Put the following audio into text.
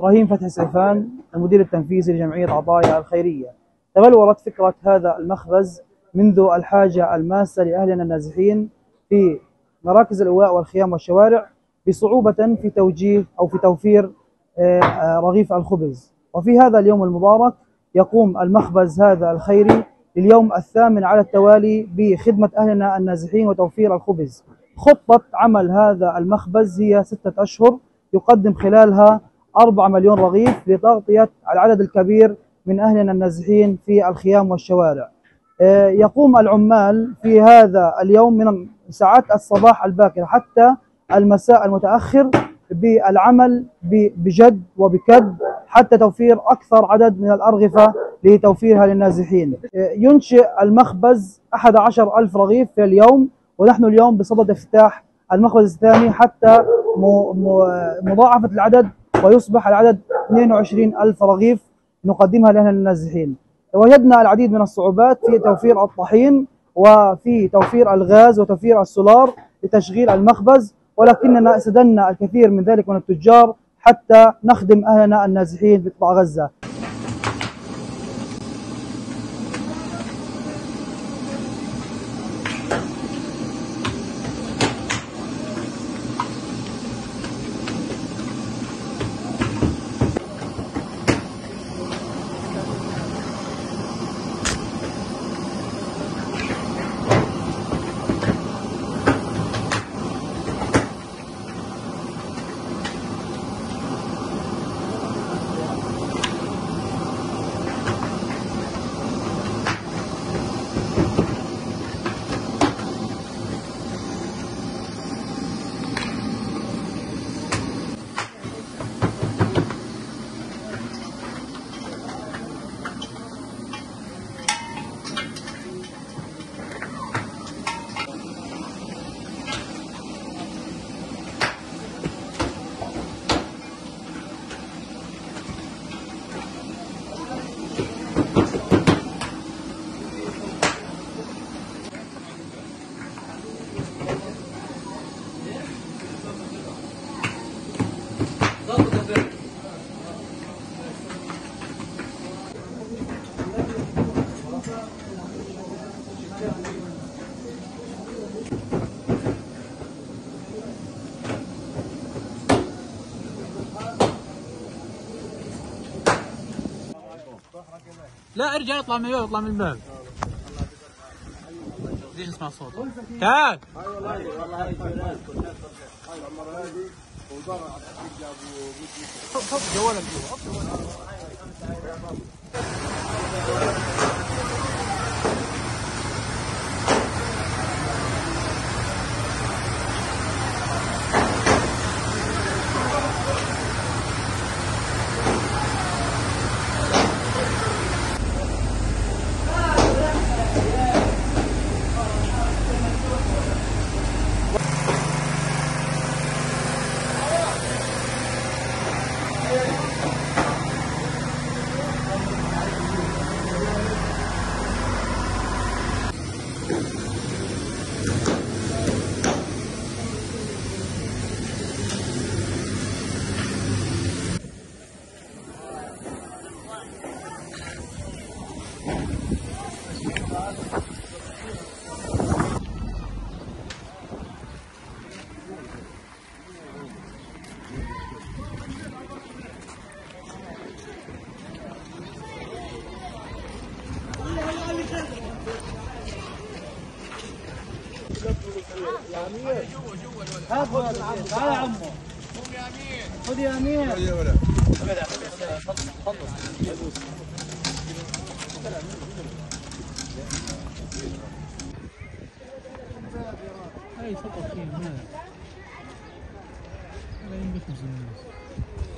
إبراهيم فتحي سيفان المدير التنفيذي لجمعية عطايا الخيرية. تبلورت فكرة هذا المخبز منذ الحاجة الماسة لأهلنا النازحين في مراكز الأواء والخيام والشوارع بصعوبة في توجيه أو في توفير رغيف الخبز. وفي هذا اليوم المبارك يقوم المخبز هذا الخيري لليوم الثامن على التوالي بخدمة أهلنا النازحين وتوفير الخبز. خطة عمل هذا المخبز هي 6 أشهر يقدم خلالها 4 مليون رغيف لتغطية العدد الكبير من أهلنا النازحين في الخيام والشوارع. يقوم العمال في هذا اليوم من ساعات الصباح الباكر حتى المساء المتأخر بالعمل بجد وبكد حتى توفير أكثر عدد من الأرغفة لتوفيرها للنازحين. ينشئ المخبز 11,000 رغيف في اليوم، ونحن اليوم بصدد افتتاح المخبز الثاني حتى مضاعفة العدد ويصبح العدد 22,000 رغيف نقدمها لأهلنا النازحين. وجدنا العديد من الصعوبات في توفير الطحين وفي توفير الغاز وتوفير السولار لتشغيل المخبز، ولكننا استدنا الكثير من ذلك من التجار حتى نخدم أهلنا النازحين في قطاع غزة. لا ارجع، اطلع من الباب، اطلع من الباب. ليش اسمع الصوت؟ تعال. هاي والله هاي جيران، هاي العمر هذه وزارع جابوا حط جوالك جوا. تعال يا عمو. خد يا امير. خد يا امير. اي فقط فيه هنا.